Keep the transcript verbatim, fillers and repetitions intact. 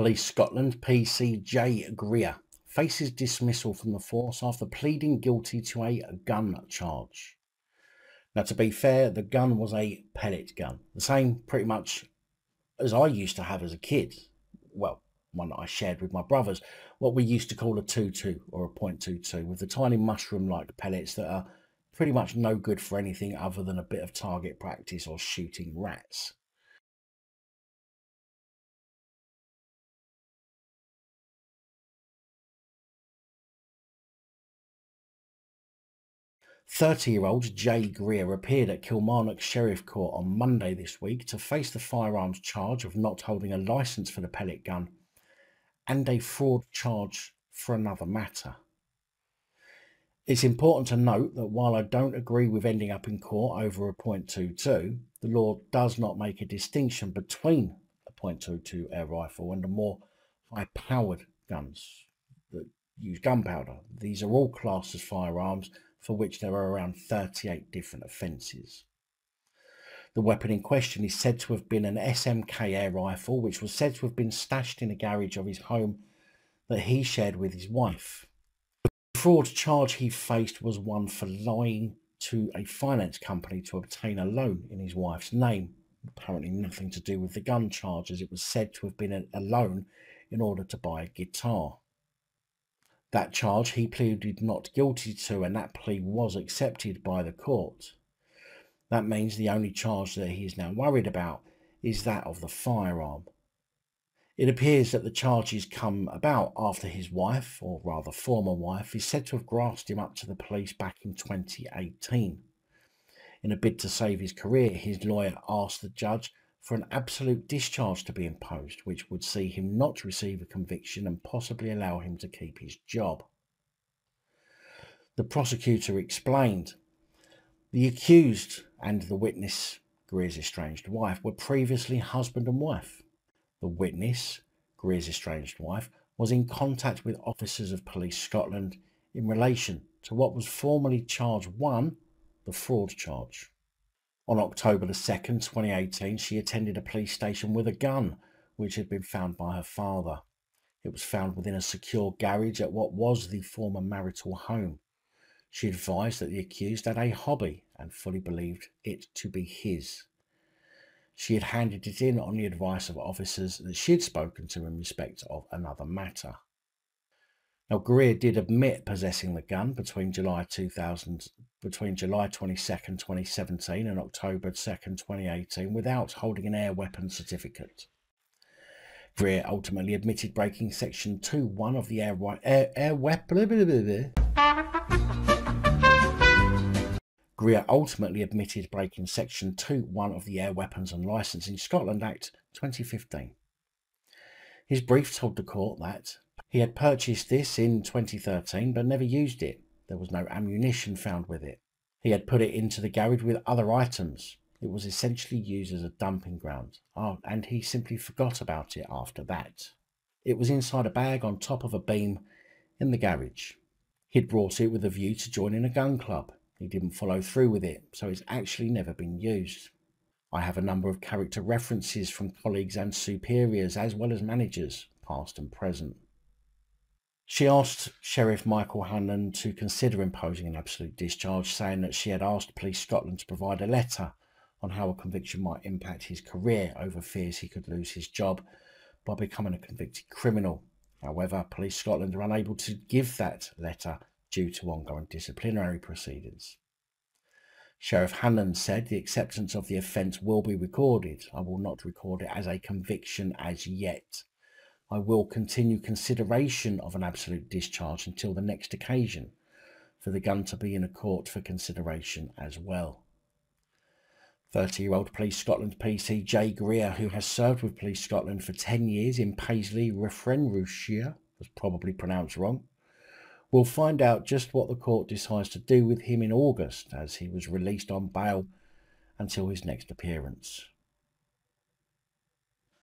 Police Scotland P C Jay Greer faces dismissal from the force after pleading guilty to a gun charge. Now, to be fair, the gun was a pellet gun, the same pretty much as I used to have as a kid. Well, one that I shared with my brothers, what we used to call a two two or a point two two, with the tiny mushroom-like pellets that are pretty much no good for anything other than a bit of target practice or shooting rats. thirty-year-old Jay Greer appeared at Kilmarnock Sheriff Court on Monday this week to face the firearms charge of not holding a licence for the pellet gun and a fraud charge for another matter. It's important to note that while I don't agree with ending up in court over a point two two, the law does not make a distinction between a point two two air rifle and the more high-powered guns that use gunpowder. These are all classed as firearms, for which there are around thirty-eight different offences. The weapon in question is said to have been an S M K air rifle, which was said to have been stashed in a garage of his home that he shared with his wife. The fraud charge he faced was one for lying to a finance company to obtain a loan in his wife's name, apparently nothing to do with the gun charge, as it was said to have been a loan in order to buy a guitar. That charge he pleaded not guilty to, and that plea was accepted by the court. That means the only charge that he is now worried about is that of the firearm. It appears that the charges come about after his wife, or rather former wife, is said to have grasped him up to the police back in twenty eighteen. In a bid to save his career, his lawyer asked the judge for an absolute discharge to be imposed, which would see him not receive a conviction and possibly allow him to keep his job. The prosecutor explained, the accused and the witness, Greer's estranged wife, were previously husband and wife. The witness, Greer's estranged wife, was in contact with officers of Police Scotland in relation to what was formerly charge one, the fraud charge. On October the second, twenty eighteen, she attended a police station with a gun, which had been found by her father. It was found within a secure garage at what was the former marital home. She advised that the accused had a hobby and fully believed it to be his. She had handed it in on the advice of officers that she had spoken to in respect of another matter. Now, Greer did admit possessing the gun between July two thousand, between July twenty-second, twenty seventeen and October second, twenty eighteen without holding an air weapon certificate. Greer ultimately admitted breaking section two one of the air, air, air weapon... Greer ultimately admitted breaking section two one of the Air Weapons and Licensing Scotland Act twenty fifteen. His brief told the court that he had purchased this in twenty thirteen but never used it. There was no ammunition found with it. He had put it into the garage with other items. It was essentially used as a dumping ground, oh, and he simply forgot about it after that. It was inside a bag on top of a beam in the garage. He'd brought it with a view to joining a gun club. He didn't follow through with it, so it's actually never been used. I have a number of character references from colleagues and superiors, as well as managers, past and present. She asked Sheriff Michael Hanlon to consider imposing an absolute discharge, saying that she had asked Police Scotland to provide a letter on how a conviction might impact his career over fears he could lose his job by becoming a convicted criminal. However, Police Scotland are unable to give that letter due to ongoing disciplinary proceedings. Sheriff Hanlon said the acceptance of the offence will be recorded. I will not record it as a conviction as yet. I will continue consideration of an absolute discharge until the next occasion for the gun to be in a court for consideration as well. thirty-year-old Police Scotland P C Jay Greer, who has served with Police Scotland for ten years in Paisley, Renfrewshire, was probably pronounced wrong, will find out just what the court decides to do with him in August, as he was released on bail until his next appearance.